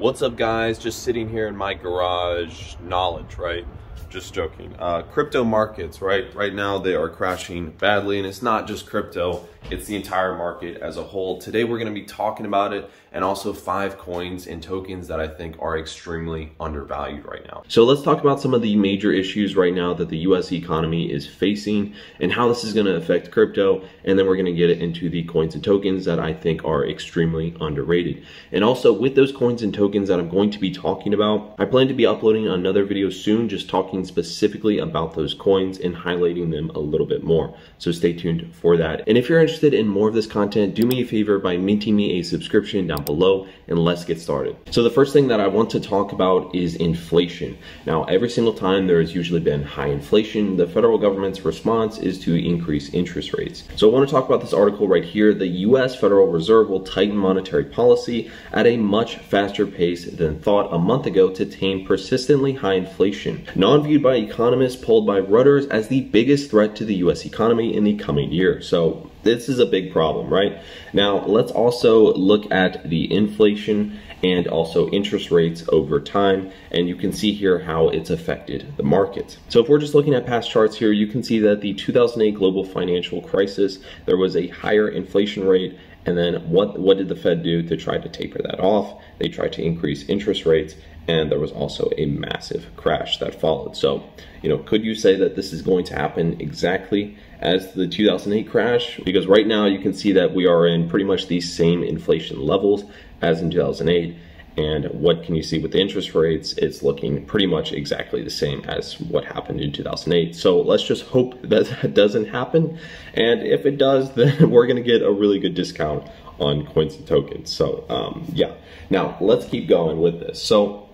What's up, guys? Just sitting here in my garage, knowledge, right? Just joking. Crypto markets, right? Right now they are crashing badly, and it's not just crypto, it's the entire market as a whole. Today we're going to be talking about it, and also 5 coins and tokens that I think are extremely undervalued right now. So let's talk about some of the major issues right now that the US economy is facing and how this is going to affect crypto, and then we're going to get it into the coins and tokens that I think are extremely underrated. And also with those coins and tokens that I'm going to be talking about, I plan to be uploading another video soon just talking specifically about those coins and highlighting them a little bit more. So stay tuned for that. And if you're interested in more of this content, do me a favor by minting me a subscription down below, and let's get started. So the first thing that I want to talk about is inflation. Now, every single time there has usually been high inflation, the federal government's response is to increase interest rates. So I want to talk about this article right here. The US Federal Reserve will tighten monetary policy at a much faster pace than thought a month ago to tame persistently high inflation. Viewed by economists polled by Reuters as the biggest threat to the US economy in the coming year. So this is a big problem, right? Now let's also look at the inflation and also interest rates over time, and you can see here how it's affected the market. So if we're just looking at past charts here, you can see that the 2008 global financial crisis, there was a higher inflation rate, and then what did the Fed do to try to taper that off? They tried to increase interest rates, and there was also a massive crash that followed. So, you know, could you say that this is going to happen exactly as the 2008 crash? Because right now you can see that we are in pretty much the same inflation levels as in 2008. And what can you see with the interest rates? It's looking pretty much exactly the same as what happened in 2008. So let's just hope that that doesn't happen. And if it does, then we're going to get a really good discount on coins and tokens. So yeah, now let's keep going with this. So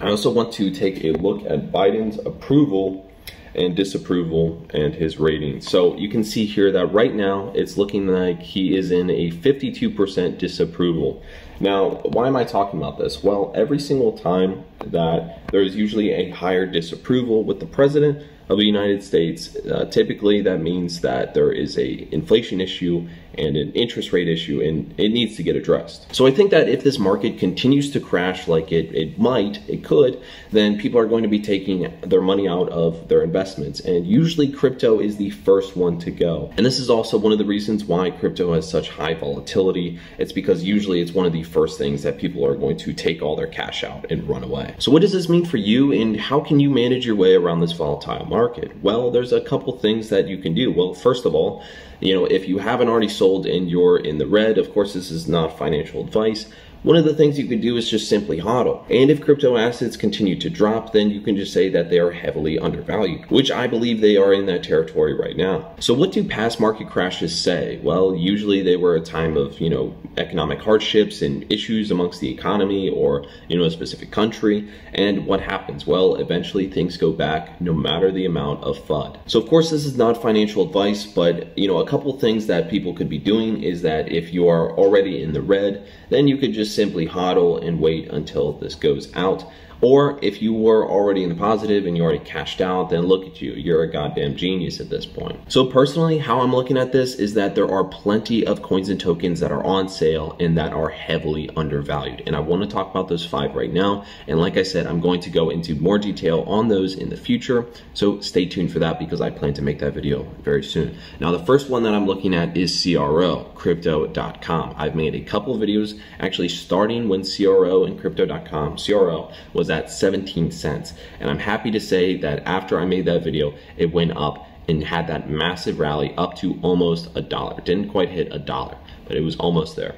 I also want to take a look at Biden's approval and disapproval and his rating. So you can see here that right now it's looking like he is in a 52% disapproval. Now, why am I talking about this? Well, every single time that there is usually a higher disapproval with the president of the United States, typically that means that there is a inflation issue and an interest rate issue, and it needs to get addressed. So I think that if this market continues to crash like it could, then people are going to be taking their money out of their investments, and usually crypto is the first one to go. And this is also one of the reasons why crypto has such high volatility. It's because usually it's one of the first things that people are going to take all their cash out and run away. So what does this mean for you, and how can you manage your way around this volatile market? Well, there's a couple things that you can do. Well, first of all, you know, if you haven't already sold and you're in the red, of course this is not financial advice, one of the things you can do is just simply hodl. And if crypto assets continue to drop, then you can just say that they are heavily undervalued, which I believe they are in that territory right now. So what do past market crashes say? Well, usually they were a time of, you know, economic hardships and issues amongst the economy or, you know, a specific country. And what happens? Well, eventually things go back no matter the amount of FUD. So of course this is not financial advice, but, you know, a couple things that people could be doing is that if you are already in the red, then you could just simply hodl and wait until this goes out. Or if you were already in the positive and you already cashed out, then look at you, you're a goddamn genius at this point. So personally, how I'm looking at this is that there are plenty of coins and tokens that are on sale and that are heavily undervalued. And I want to talk about those 5 right now. And like I said, I'm going to go into more detail on those in the future. So stay tuned for that because I plan to make that video very soon. Now, the first one that I'm looking at is CRO, crypto.com. I've made a couple of videos actually starting when CRO and crypto.com, CRO was at 17 cents, and I'm happy to say that after I made that video it went up and had that massive rally up to almost $1. It didn't quite hit $1, but it was almost there.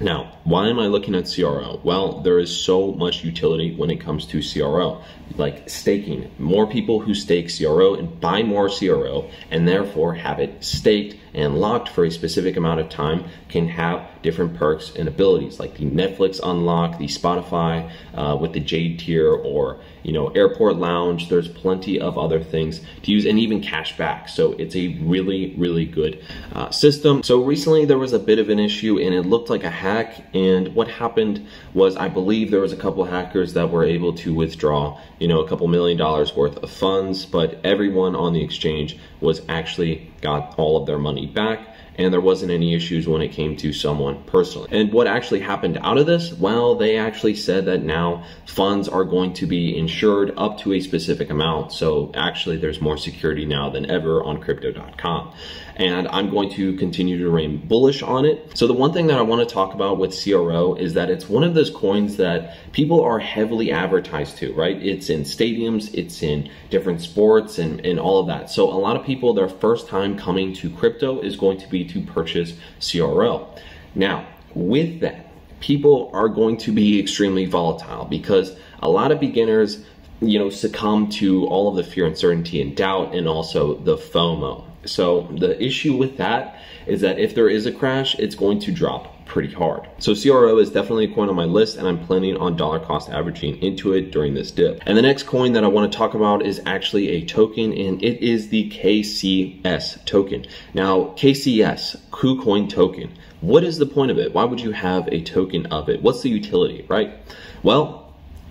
Now, why am I looking at CRO? Well, there is so much utility when it comes to CRO, like staking. More people who stake CRO and buy more CRO and therefore have it staked and locked for a specific amount of time can have different perks and abilities, like the Netflix unlock, the Spotify with the Jade tier, or, you know, airport lounge. There's plenty of other things to use, and even cash back. So it's a really, really good system. So recently there was a bit of an issue and it looked like a hack, and what happened was I believe there was a couple hackers that were able to withdraw, you know, a couple $1 million worth of funds, but everyone on the exchange was actually got all of their money back, and there wasn't any issues when it came to someone personally. And what actually happened out of this? Well, they actually said that now funds are going to be insured up to a specific amount. So actually there's more security now than ever on crypto.com. And I'm going to continue to remain bullish on it. So the one thing that I want to talk about with CRO is that it's one of those coins that people are heavily advertised to, right? It's in stadiums, it's in different sports and all of that. So a lot of people, their first time coming to crypto is going to be to purchase CRO. Now, with that, people are going to be extremely volatile because a lot of beginners, you know, succumb to all of the fear, uncertainty, and doubt, and also the FOMO. So the issue with that is that if there is a crash, it's going to drop pretty hard. So CRO is definitely a coin on my list, and I'm planning on dollar cost averaging into it during this dip. And the next coin that I want to talk about is actually a token, and it is the KCS token. Now, KCS, KuCoin token. What is the point of it? Why would you have a token of it? What's the utility, right? Well,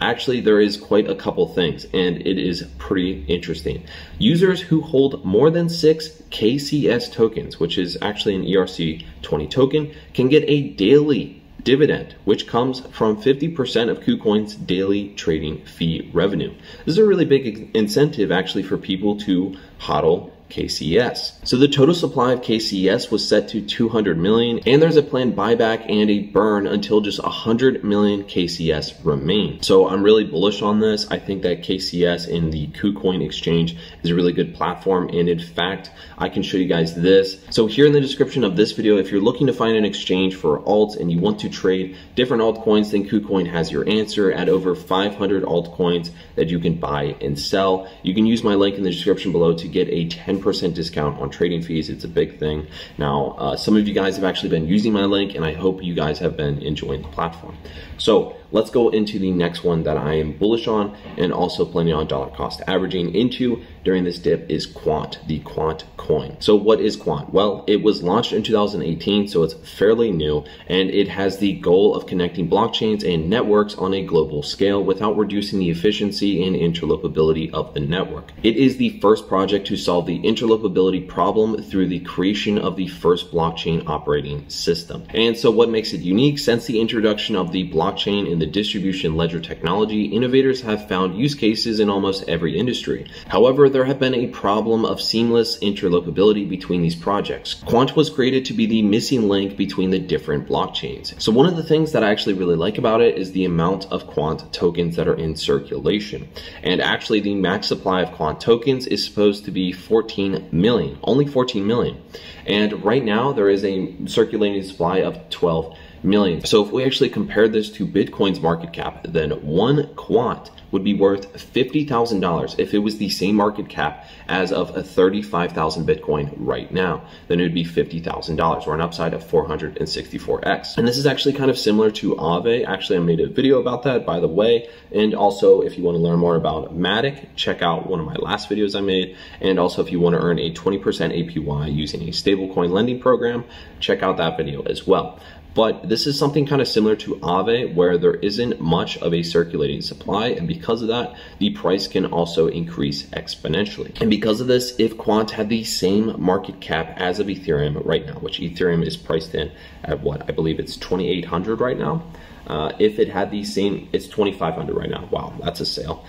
actually, there is quite a couple things, and it is pretty interesting. Users who hold more than 6 KCS tokens, which is actually an ERC20 token, can get a daily dividend, which comes from 50% of KuCoin's daily trading fee revenue. This is a really big incentive, actually, for people to hodl KCS. So the total supply of KCS was set to 200 million, and there's a planned buyback and a burn until just 100 million KCS remain. So I'm really bullish on this. I think that KCS in the KuCoin exchange is a really good platform, and in fact, I can show you guys this. So here in the description of this video, if you're looking to find an exchange for alts and you want to trade different altcoins, then KuCoin has your answer at over 500 altcoins that you can buy and sell. You can use my link in the description below to get a 10% discount on trading fees. It's a big thing. Now, some of you guys have actually been using my link, and I hope you guys have been enjoying the platform. So let's go into the next one that I am bullish on and also planning on dollar cost averaging into during this dip is Quant, the Quant coin. So what is Quant? Well, it was launched in 2018, so it's fairly new, and it has the goal of connecting blockchains and networks on a global scale without reducing the efficiency and interlopability of the network. It is the first project to solve the interlopability problem through the creation of the first blockchain operating system. And so what makes it unique? Since the introduction of the blockchain in the distribution ledger technology, innovators have found use cases in almost every industry. However, there have been a problem of seamless interlopability between these projects. Quant was created to be the missing link between the different blockchains. So one of the things that I actually really like about it is the amount of Quant tokens that are in circulation. And actually the max supply of Quant tokens is supposed to be 14 million, only 14 million. And right now there is a circulating supply of 12 million. So if we actually compare this to Bitcoin's market cap, then one Quant would be worth $50,000 if it was the same market cap as of a 35,000 Bitcoin right now. Then it would be $50,000, or an upside of 464x. And this is actually kind of similar to Aave. Actually, I made a video about that, by the way. And also, if you want to learn more about Matic, check out one of my last videos I made. And also, if you want to earn a 20% APY using a stablecoin lending program, check out that video as well. But this is something kind of similar to Aave, where there isn't much of a circulating supply, and because of that, the price can also increase exponentially. And because of this, if Quant had the same market cap as of Ethereum right now, which Ethereum is priced in at what, I believe it's 2,800 right now. If it had the same, it's 2,500 right now. Wow, that's a sale.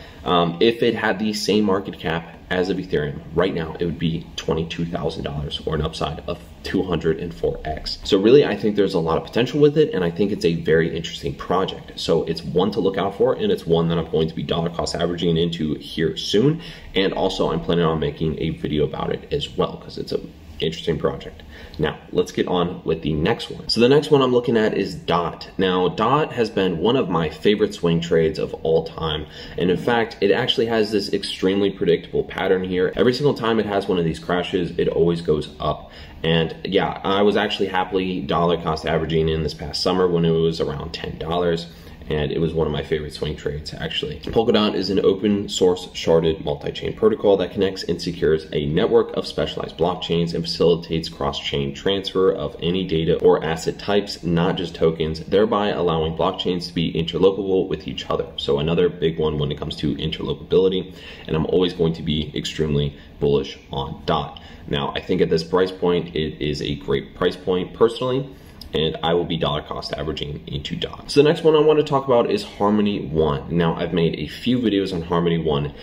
If it had the same market cap as of Ethereum right now, it would be $22,000, or an upside of 204x. So really, I think there's a lot of potential with it, and I think it's a very interesting project. So it's one to look out for, and it's one that I'm going to be dollar cost averaging into here soon. And also, I'm planning on making a video about it as well, because it's a interesting project. Now let's get on with the next one. So the next one I'm looking at is DOT. Now DOT has been one of my favorite swing trades of all time, and in fact it actually has this extremely predictable pattern here. Every single time it has one of these crashes, it always goes up. And yeah, I was actually happily dollar cost averaging in this past summer when it was around $10. and it was one of my favorite swing trades, actually. Polkadot is an open source sharded multi-chain protocol that connects and secures a network of specialized blockchains and facilitates cross-chain transfer of any data or asset types, not just tokens, thereby allowing blockchains to be interlopable with each other. So another big one when it comes to interlopability, and I'm always going to be extremely bullish on DOT. Now, I think at this price point, it is a great price point personally, and I will be dollar cost averaging into DOT. So the next one I want to talk about is Harmony One. Now, I've made a few videos on Harmony One.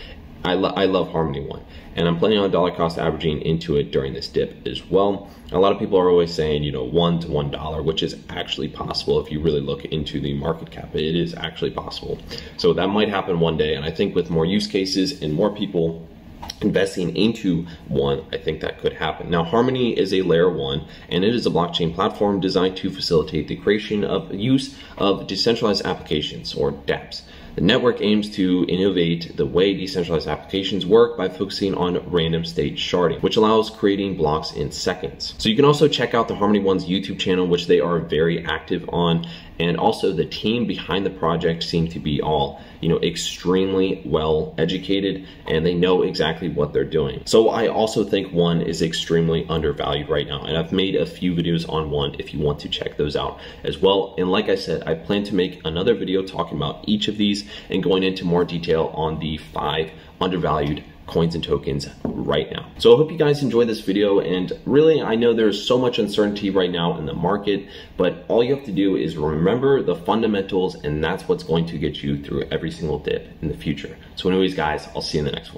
I love Harmony One, and I'm planning on dollar cost averaging into it during this dip as well. A lot of people are always saying, you know, $1 to $1, which is actually possible if you really look into the market cap. It is actually possible. So that might happen one day, and I think with more use cases and more people investing into One, I think that could happen. Now, Harmony is a layer one, and it is a blockchain platform designed to facilitate the creation of use of decentralized applications, or dApps. The network aims to innovate the way decentralized applications work by focusing on random state sharding, which allows creating blocks in seconds. So you can also check out the Harmony One's YouTube channel, which they are very active on, and also the team behind the project seem to be all, you know, extremely well educated, and they know exactly what they're doing. So I also think One is extremely undervalued right now, and I've made a few videos on One if you want to check those out as well. And like I said, I plan to make another video talking about each of these and going into more detail on the 5 undervalued coins and tokens right now. So I hope you guys enjoyed this video, and really, I know there's so much uncertainty right now in the market, but all you have to do is remember the fundamentals, and that's what's going to get you through every single dip in the future. So anyways, guys, I'll see you in the next one.